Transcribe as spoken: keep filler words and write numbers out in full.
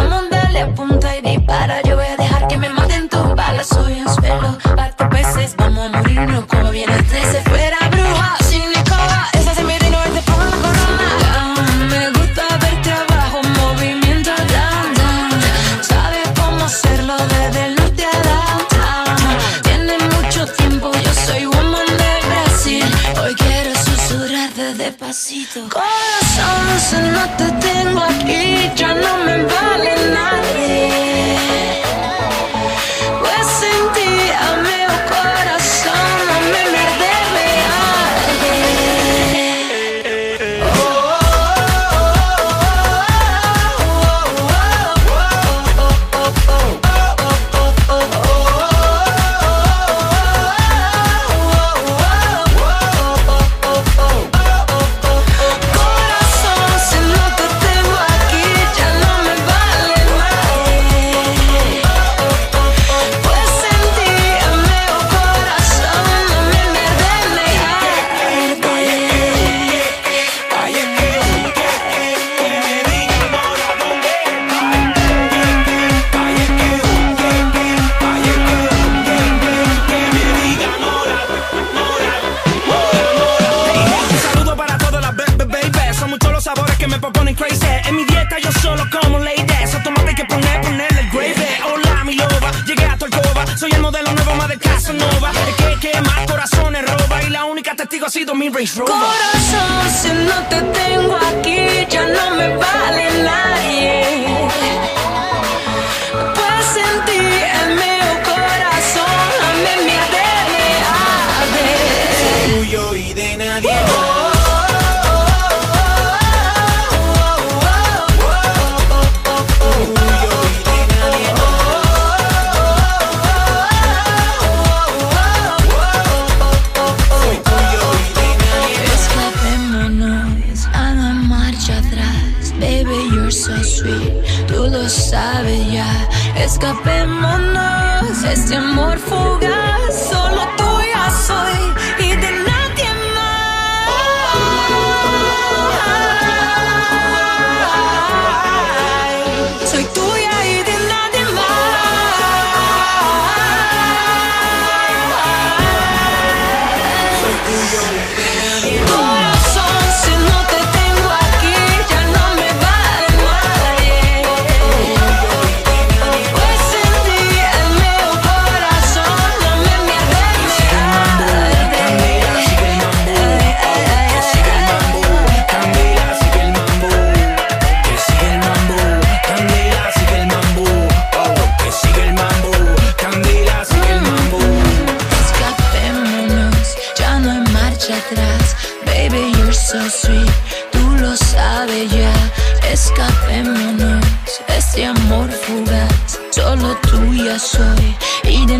Vamos, dale, apunta y dispara. Yo voy a dejar que me maten tus balas. Soy un suelo, parto peces. Vamos a morirnos como viene el trece. Fuera bruja, sin escoba. Esa se mete y no te pongo la corona. Ah, me gusta verte abajo, movimiento down, down. Sabes cómo hacerlo desde el norte a downtown. Tienes mucho tiempo, yo soy woman de Brasil. Hoy quiero susurrarte despacito. Corazón, si no te tengo aquí, ya no me va. En mi dieta yo solo como lady. Esos tomates que poner, ponerle el gravy. Hola mi loba, llegué a tu alcoba. Soy el modelo nuevo, más del Casanova. El que quema corazones roba, y la única testigo ha sido mi Range Rover. Corazón, si no te tengo aquí, ya no me vale nadie. Pues en ti el meu corazón, a mí me ha de tuyo y de nadie más. Tú lo sabes ya, escapémonos, este amor fugaz, solo tuya soy y de nadie más. Soy tuya y de nadie más. Soy tuyo y de nadie más. Baby, you're so sweet, tú lo sabes ya. Escapémonos, este amor fugaz, solo tuya soy y de